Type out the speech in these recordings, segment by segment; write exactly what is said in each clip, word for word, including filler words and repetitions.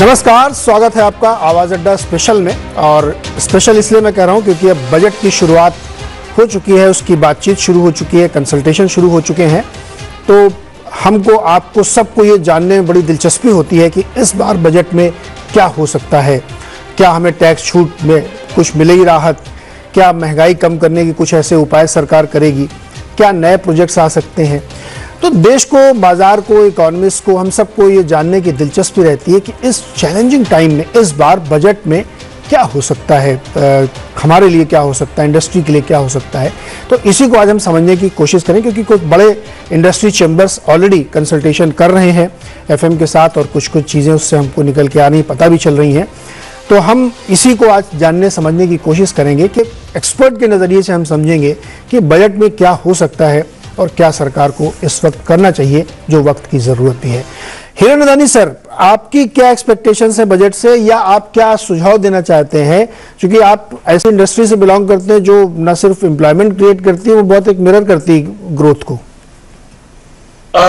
नमस्कार, स्वागत है आपका आवाज़ अड्डा स्पेशल में। और स्पेशल इसलिए मैं कह रहा हूं क्योंकि अब बजट की शुरुआत हो चुकी है, उसकी बातचीत शुरू हो चुकी है, कंसल्टेशन शुरू हो चुके हैं। तो हमको आपको सबको ये जानने में बड़ी दिलचस्पी होती है कि इस बार बजट में क्या हो सकता है, क्या हमें टैक्स छूट में कुछ मिलेगी राहत, क्या महंगाई कम करने के कुछ ऐसे उपाय सरकार करेगी, क्या नए प्रोजेक्ट्स आ सकते हैं। तो देश को, बाजार को, इकोनॉमिस्ट को, हम सबको ये जानने की दिलचस्पी रहती है कि इस चैलेंजिंग टाइम में इस बार बजट में क्या हो सकता है, आ, हमारे लिए क्या हो सकता है, इंडस्ट्री के लिए क्या हो सकता है। तो इसी को आज हम समझने की कोशिश करें, क्योंकि कुछ बड़े इंडस्ट्री चैम्बर्स ऑलरेडी कंसल्टेशन कर रहे हैं एफएम के साथ, और कुछ कुछ चीज़ें उससे हमको निकल के आ रही, पता भी चल रही हैं। तो हम इसी को आज जानने समझने की कोशिश करेंगे कि एक्सपर्ट के नज़रिए से हम समझेंगे कि बजट में क्या हो सकता है और क्या सरकार को इस वक्त करना चाहिए जो वक्त की ज़रूरत है। हिरानंदानी सर, आपकी क्या एक्सपेक्टेशंस हैं बजट से, या आप क्या सुझाव देना चाहते हैं, क्योंकि आप ऐसी इंडस्ट्री से बिलोंग करते हैं जो न सिर्फ एम्प्लॉयमेंट क्रिएट करती है, वो बहुत एक मिरर करती है ग्रोथ को। आ,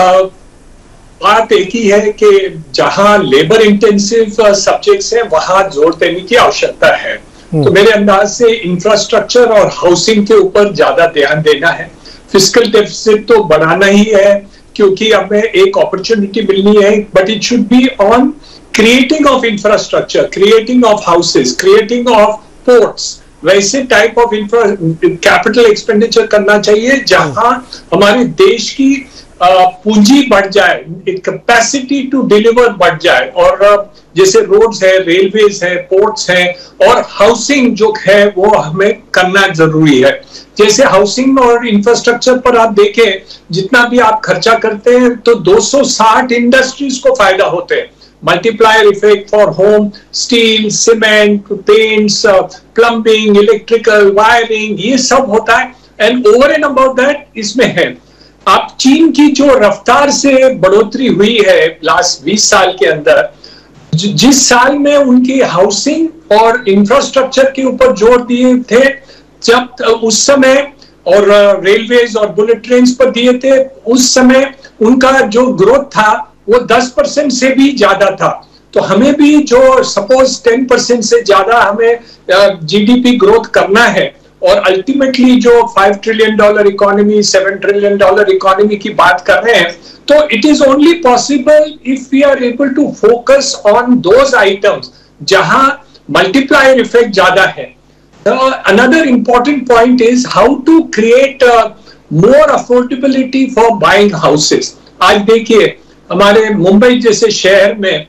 बात एक ही है कि जहां लेबर इंटेंसिव सब्जेक्ट्स हैं वहां जोर देने की आवश्यकता है। तो मेरे अंदाज से इंफ्रास्ट्रक्चर और हाउसिंग के ऊपर ज्यादा ध्यान देना है। फिस्कल डेफिसिट तो बढ़ाना ही है क्योंकि हमें एक अपॉर्चुनिटी मिलनी है, but it should be on creating of infrastructure, creating of houses, creating of ports. वैसे type of infra capital expenditure करना चाहिए जहां हमारे देश की पूंजी बढ़ जाए, कैपेसिटी टू डिलीवर बढ़ जाए। और जैसे रोड्स है, रेलवेज है, पोर्ट्स है, और हाउसिंग जो है वो हमें करना जरूरी है। जैसे हाउसिंग और इंफ्रास्ट्रक्चर पर आप देखें, जितना भी आप खर्चा करते हैं तो दो सौ साठ इंडस्ट्रीज को फायदा होते हैं। Multiplier effect for home, steel, cement, paints, plumbing, electrical, wiring, ये सब होता है। And over and about that इसमें है, आप चीन की जो रफ्तार से बढ़ोतरी हुई है लास्ट बीस साल के अंदर, जिस साल में उनकी हाउसिंग और इंफ्रास्ट्रक्चर के ऊपर जोर दिए थे जब उस समय, और रेलवेज और बुलेट ट्रेन पर दिए थे, उस समय उनका जो ग्रोथ था वो दस परसेंट से भी ज्यादा था। तो हमें भी जो सपोज दस परसेंट से ज्यादा हमें जीडीपी ग्रोथ करना है, और अल्टीमेटली जो पाँच ट्रिलियन डॉलर इकोनॉमी, सात ट्रिलियन डॉलर इकोनॉमी की बात कर रहे हैं, तो it is only possible if we are able to focus on those items जहां मल्टीप्लायर इफेक्ट ज्यादा है। Another important point is how to create more affordability for buying houses. आज देखिए हमारे मुंबई जैसे शहर में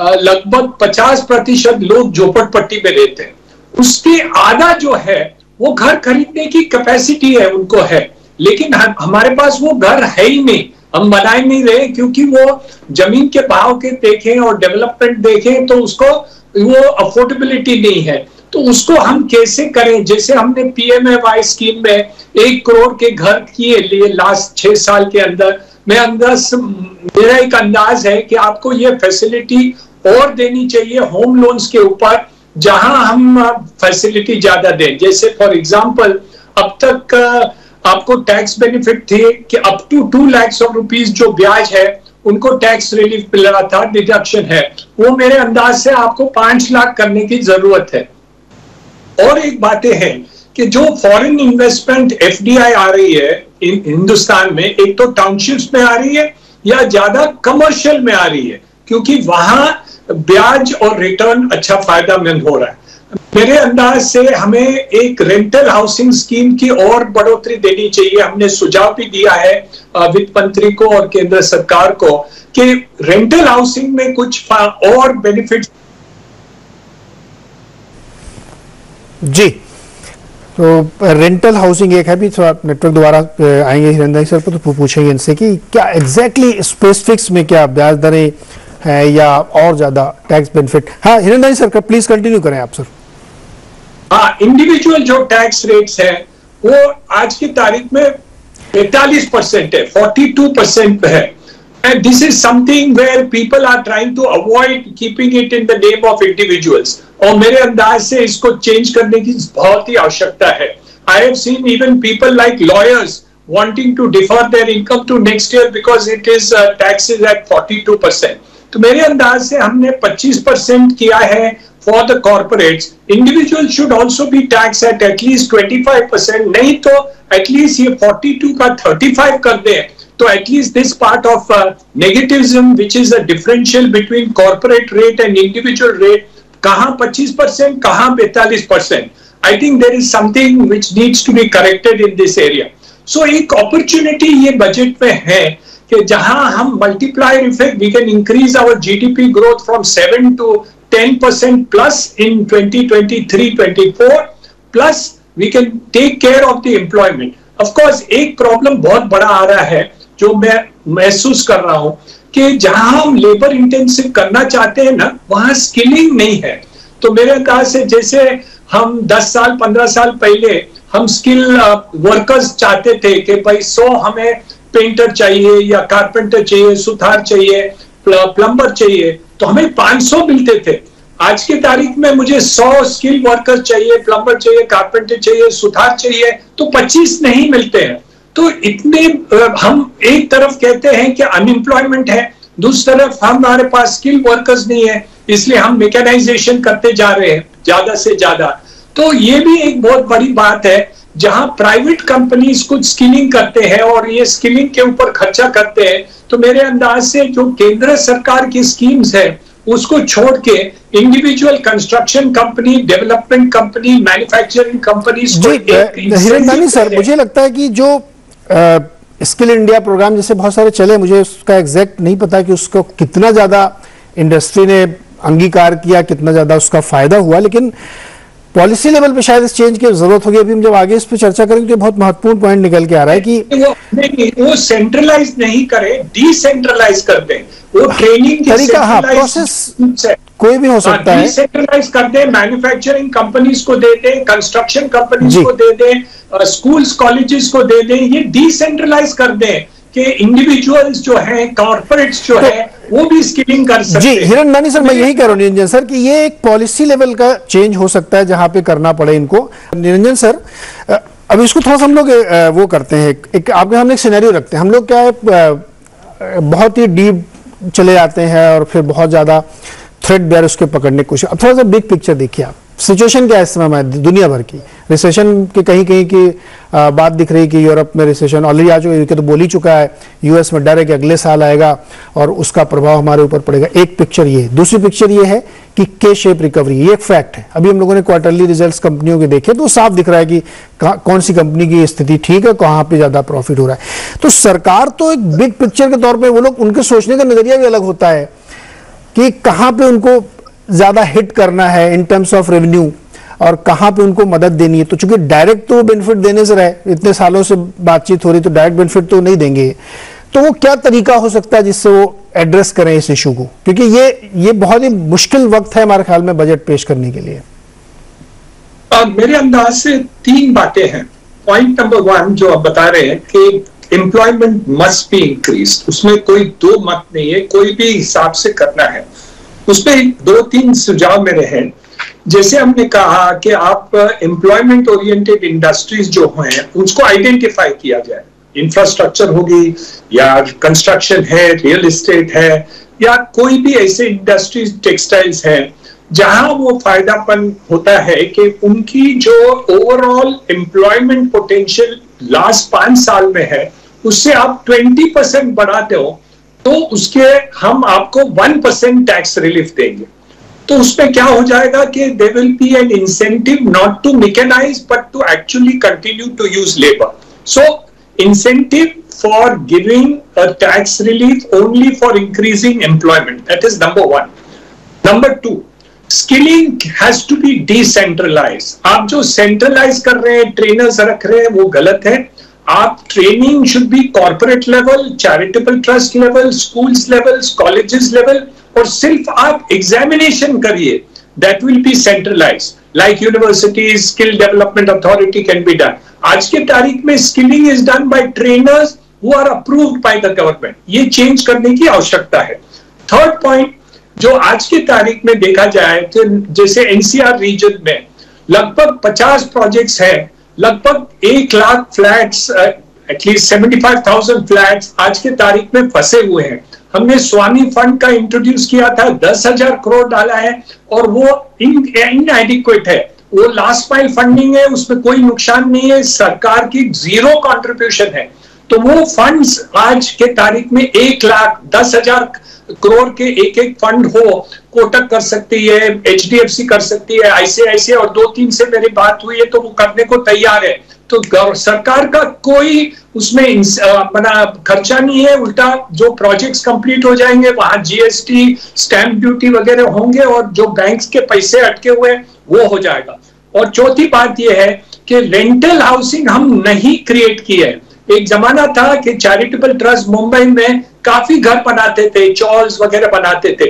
uh, लगभग पचास प्रतिशत लोग झोपड़पट्टी में रहते हैं। उसके आधा जो है वो घर खरीदने की कैपेसिटी है, उनको है, लेकिन हमारे पास वो घर है ही नहीं, हम बना ही नहीं रहे, क्योंकि वो जमीन के भाव के देखें और डेवलपमेंट देखें तो उसको वो अफोर्डेबिलिटी नहीं है। तो उसको हम कैसे करें? जैसे हमने पीएमएवाई स्कीम में एक करोड़ के घर किए लिए लास्ट छह साल के अंदर। मैं अंदाज मेरा एक अंदाज है कि आपको ये फैसिलिटी और देनी चाहिए होम लोन्स के ऊपर, जहां हम फैसिलिटी ज्यादा दें। जैसे फॉर एग्जांपल अब तक आपको टैक्स बेनिफिट थे कि up to two lakhs of rupees जो ब्याज है उनको टैक्स रिलीफ मिल रहा था, डिडक्शन है, वो मेरे अंदाज से आपको पांच लाख करने की जरूरत है। और एक बातें हैं कि जो फॉरेन इन्वेस्टमेंट एफडीआई आ रही है हिंदुस्तान में, एक तो टाउनशिप्स में आ रही है या ज्यादा कमर्शियल में आ रही है, क्योंकि वहां ब्याज और रिटर्न अच्छा फायदामंद हो रहा है। मेरे अंदाज से हमें एक रेंटल हाउसिंग स्कीम की और बढ़ोतरी देनी चाहिए। हमने सुझाव भी दिया है वित्त मंत्री को और केंद्र सरकार को कि रेंटल हाउसिंग में कुछ और बेनिफिट। जी, तो रेंटल हाउसिंग एक है भी, तो आप नेटवर्क द्वारा आएंगे हिरंदानी सर पर तो पूछेंगे इनसे कि क्या एग्जैक्टली स्पेसिफिक्स में क्या ब्याज दरें हैं या और ज्यादा टैक्स बेनिफिट। हाँ हिरंदानी सर, का प्लीज कंटिन्यू करें आप सर। हाँ, इंडिविजुअल जो टैक्स रेट्स है वो आज की तारीख में पैतालीस परसेंट है, फोर्टी टू परसेंट है। And this is something where people are trying to avoid keeping it in the name of individuals. और मेरे अंदाज से इसको चेंज करने की बहुत ही आवश्यकता है। I have seen even people like lawyers wanting to defer their income to next year because it is uh, taxes at forty-two percent. तो मेरे अंदाज से हमने पच्चीस परसेंट किया है for the corporates. Individual should also be tax at at least twenty five percent, नहीं तो एटलीस्ट ये बयालीस का पैंतीस कर दे, तो at least this part of negativism which is the differential between corporate rate and individual rate, कहाँ पच्चीस परसेंट कहाँ पैंतालीस percent, I think there is something which needs to be corrected in this area. So एक opportunity ये budget में है कि जहां हम multiplier effect we can increase our GDP growth from seven to ten percent plus in twenty twenty three twenty four, plus we can take care of the employment. Of course एक problem बहुत बड़ा आ रहा है जो मैं महसूस कर रहा हूं कि जहां हम लेबर इंटेंसिव करना चाहते हैं ना, वहां स्किलिंग नहीं है। तो मेरे अंदाज से जैसे हम दस साल पंद्रह साल पहले हम स्किल वर्कर्स चाहते थे कि भाई सौ हमें पेंटर चाहिए या कारपेंटर चाहिए, सुथार चाहिए, प्लम्बर चाहिए, तो हमें पाँच सौ मिलते थे। आज की तारीख में मुझे सौ स्किल वर्कर चाहिए, प्लम्बर चाहिए, कारपेंटर चाहिए, सुथार चाहिए, तो पच्चीस नहीं मिलते हैं। तो इतने हम एक तरफ कहते हैं कि अनएम्प्लॉयमेंट है, दूसरी तरफ हमारे पास स्किल वर्कर्स नहीं है, इसलिए हम मेकेनाइजेशन करते जा रहे हैं ज्यादा से ज्यादा। तो ये भी एक बहुत बड़ी बात है जहां प्राइवेट कंपनीज कुछ स्किलिंग करते हैं और ये स्किलिंग के ऊपर खर्चा करते हैं। तो मेरे अंदाज से जो केंद्र सरकार की स्कीम्स है उसको छोड़ के individual construction company, development company, manufacturing companies को एक हिरंदानी सर, मुझे लगता है कि जो स्किल इंडिया प्रोग्राम जैसे बहुत सारे चले, मुझे उसका एग्जैक्ट नहीं पता कि उसको कितना ज्यादा इंडस्ट्री ने अंगीकार किया, कितना ज्यादा उसका फायदा हुआ, लेकिन पॉलिसी लेवल पे शायद इस चेंज की जरूरत होगी। अभी हम जब आगे इस पे चर्चा करेंगे तो बहुत महत्वपूर्ण पॉइंट निकल के आ रहा है कि वो, नहीं, वो सेंट्रलाइज नहीं करे, डिसेंट्रलाइज कर दे, वो ट्रेनिंग के तरीका, हाँ, प्रोसेस कोई भी हो सकता है, डिसेंट्रलाइज कर दे, मैन्युफैक्चरिंग कंपनीज को दे दे, कंस्ट्रक्शन कंपनीज को दे दे, स्कूल्स कॉलेजेस को दे दे, ये डिसेंट्रलाइज कर दे कि इंडिविजुअल्स जो है, कॉर्पोरेट्स जो है, वो भी स्किलिंग कर सकते हैं। जी हिरंदानी सर, मैं यही कह रहा हूँ निरंजन सर कि ये एक पॉलिसी लेवल का चेंज हो सकता है जहाँ पे करना पड़े इनको। निरंजन सर, अब इसको थोड़ा सा हम लोग वो करते हैं, एक आपके सामने एक सिनेरियो रखते हैं। हम लोग क्या है, बहुत ही डीप चले जाते हैं और फिर बहुत ज्यादा थ्रेड बेयर उसके पकड़ने की कोशिश। अब थोड़ा सा बिग पिक्चर देखिए, आप सिचुएशन क्या है इस समय दुनिया भर की, रिसेशन के कहीं कहीं की बात दिख रही कि यूरोप में रिसेशन ऑलरेडी आ चुका है, तो बोल ही चुका है, यूएस में डर है कि अगले साल आएगा और उसका प्रभाव हमारे ऊपर पड़ेगा। एक पिक्चर ये है, दूसरी पिक्चर ये है कि के शेप रिकवरी, ये एक फैक्ट है। अभी हम लोगों ने क्वार्टरली रिजल्ट्स कंपनियों के देखे तो साफ दिख रहा है कि कौन सी कंपनी की स्थिति ठीक है, कहाँ पे ज्यादा प्रॉफिट हो रहा है। तो सरकार तो एक बिग पिक्चर के तौर पर, वो लोग उनके सोचने का नजरिया भी अलग होता है कि कहाँ पे उनको ज्यादा हिट करना है इन टर्म्स ऑफ रेवेन्यू और कहाँ पे उनको मदद देनी है। तो चूंकि डायरेक्ट तो बेनिफिट देने से रहे, इतने सालों से बातचीत हो रही, तो डायरेक्ट बेनिफिट तो नहीं देंगे। तो वो क्या तरीका हो सकता है जिससे वो एड्रेस करें इस इशू को, क्योंकि ये ये बहुत ही मुश्किल वक्त है हमारे ख्याल में बजट पेश करने के लिए। आ, मेरे अंदाज से तीन बातें हैं। पॉइंट नंबर वन जो आप बता रहे हैं कि एम्प्लॉयमेंट मस्ट बी इंक्रीज, उसमें कोई दो मत नहीं है, कोई भी हिसाब से करना है। उसमें दो तीन सुझाव मेरे हैं। जैसे हमने कहा कि आप एम्प्लॉयमेंट ओरिएंटेड इंडस्ट्रीज जो हैं उसको आइडेंटिफाई किया जाए, इंफ्रास्ट्रक्चर होगी या कंस्ट्रक्शन है, रियल एस्टेट है, या कोई भी ऐसे इंडस्ट्रीज, टेक्सटाइल्स हैं, जहां वो फायदापन होता है कि उनकी जो ओवरऑल एम्प्लॉयमेंट पोटेंशियल लास्ट पांच साल में है उससे आप ट्वेंटी परसेंट बढ़ा दो तो उसके हम आपको वन परसेंट टैक्स रिलीफ देंगे। तो उसमें क्या हो जाएगा कि they will be an incentive not to mechanise but to actually continue to use labour. So incentive for giving a tax relief only for increasing employment, that is number one. Number two, skilling has to be decentralise. आप जो centralise कर रहे हैं, trainers रख रहे हैं, वो गलत है। आप training should be corporate level, charitable trust level, schools level, colleges level, और सिर्फ आप एग्जामिनेशन करिए, that will be centralise, like universities, skill development authority can be done. आज के तारीख में skilling is done by trainers who are approved by the government. ये change करने की आवश्यकता है। थर्ड पॉइंट जो आज की तारीख में देखा जाए तो जैसे एनसीआर रीजन में लगभग पचास प्रोजेक्ट्स है, लगभग एक lakh flats, at least seventy five thousand flats आज के तारीख में फंसे हुए हैं। हमने स्वामी फंड का इंट्रोड्यूस किया था, दस हजार करोड़ डाला है और वो इनएडिक्वेट है, वो लास्ट माइल फंडिंग है, उसमें कोई नुकसान नहीं है, सरकार की जीरो कंट्रीब्यूशन है। तो वो फंड्स आज के तारीख में एक लाख दस हजार करोड़ के एक एक फंड हो, कोटक कर सकती है, एच डी एफ सी कर सकती है, आईसीआईसीआई, और दो तीन से मेरी बात हुई है तो वो करने को तैयार है। तो सरकार का कोई उसमें अपना खर्चा नहीं है, उल्टा जो प्रोजेक्ट्स कंप्लीट हो जाएंगे वहां जीएसटी, स्टैंप ड्यूटी वगैरह होंगे और जो बैंक्स के पैसे अटके हुए वो हो जाएगा। और चौथी बात यह है कि रेंटल हाउसिंग हम नहीं क्रिएट की है। एक जमाना था कि चैरिटेबल ट्रस्ट मुंबई में काफी घर बनाते थे, चॉल्स वगैरह बनाते थे।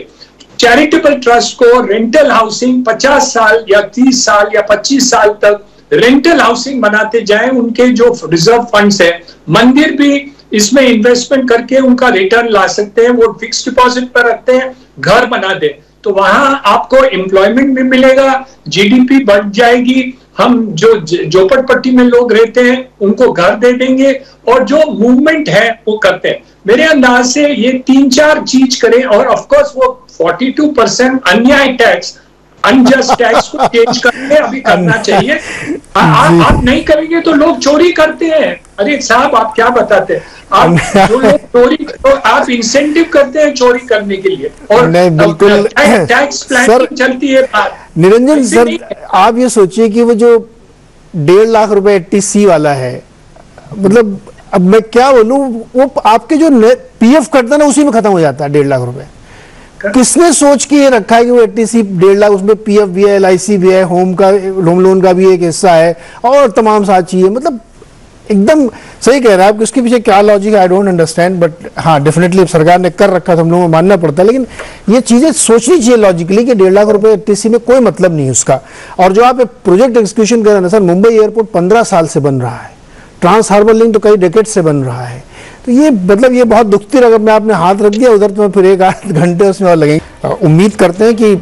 चैरिटेबल ट्रस्ट को रेंटल हाउसिंग पचास साल या तीस साल या पच्चीस साल तक रेंटल हाउसिंग बनाते जाएं, उनके जो रिजर्व फंड्स है, मंदिर भी इसमें इन्वेस्टमेंट करके उनका रिटर्न ला सकते हैं, वो फिक्स डिपॉजिट पर रखते हैं, घर बना दे, तो वहां आपको एम्प्लॉयमेंट भी मिलेगा, जीडीपी बढ़ जाएगी। हम जो झोपड़पट्टी में लोग रहते हैं उनको घर दे देंगे और जो मूवमेंट है वो करते हैं। मेरे अंदाज से ये तीन चार चीज करें और ऑफ कोर्स वो बयालीस परसेंट अन्याय टैक्स, अनजस्ट टैक्स को चेंज करके अभी करना चाहिए। आ, आ, आप नहीं करेंगे तो लोग चोरी करते हैं। अरे साहब आप क्या बताते हैं, आप जो लोग चोरी तो आप इंसेंटिव करते हैं चोरी करने के लिए, और नहीं बिल्कुल टैक्स प्लानिंग चलती है। निरंजन सर आप ये सोचिए कि वो जो डेढ़ लाख रुपए एटीसी वाला है, मतलब अब मैं क्या बोलूं, वो आपके जो पीएफ कटता है ना उसी में खत्म हो जाता है। डेढ़ लाख रुपए किसने सोच के ये रखा है कि वो एटीसी डेढ़ लाख, उसमें पीएफ भी है, एलआईसी भी है, होम का होम लोन का भी एक हिस्सा है और तमाम सारी चीजें। मतलब एकदम सही कह रहा है आप, इसके पीछे क्या logic I don't understand, but हाँ डेफिनेटली सरकार ने कर रखा था, हम लोगों को मानना पड़ता है, लेकिन ये चीजें सोचनी चाहिए लॉजिकली कि डेढ़ लाख रुपए एटीसी में कोई मतलब नहीं उसका। और जो आप प्रोजेक्ट एग्जीक्यूशन कर रहे हैं सर, मुंबई एयरपोर्ट पंद्रह साल से बन रहा है, ट्रांस हार्बर लिंक तो कई डेकेड से बन रहा है, तो ये मतलब ये बहुत दुखती रकम में आपने हाथ रख दिया उधर, तो फिर एक आध घंटे उसमें और लगेंगे। उम्मीद करते हैं कि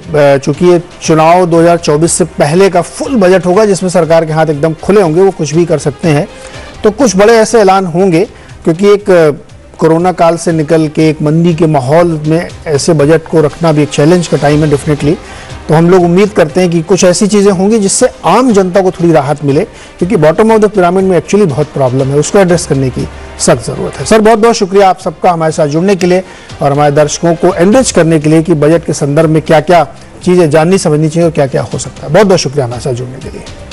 चूंकि ये चुनाव दो हज़ार चौबीस से पहले का फुल बजट होगा जिसमें सरकार के हाथ एकदम खुले होंगे, वो कुछ भी कर सकते हैं, तो कुछ बड़े ऐसे ऐलान होंगे, क्योंकि एक कोरोना काल से निकल के एक मंदी के माहौल में ऐसे बजट को रखना भी एक चैलेंज का टाइम है डेफिनेटली। तो हम लोग उम्मीद करते हैं कि कुछ ऐसी चीज़ें होंगी जिससे आम जनता को थोड़ी राहत मिले, क्योंकि बॉटम ऑफ द पिरामिड में एक्चुअली बहुत प्रॉब्लम है, उसको एड्रेस करने की सख्त ज़रूरत है। सर बहुत बहुत शुक्रिया आप सबका हमारे साथ जुड़ने के लिए और हमारे दर्शकों को एनरिच करने के लिए कि बजट के संदर्भ में क्या क्या चीज़ें जाननी समझनी चाहिए और क्या क्या हो सकता है। बहुत बहुत शुक्रिया हमारे साथ जुड़ने के लिए।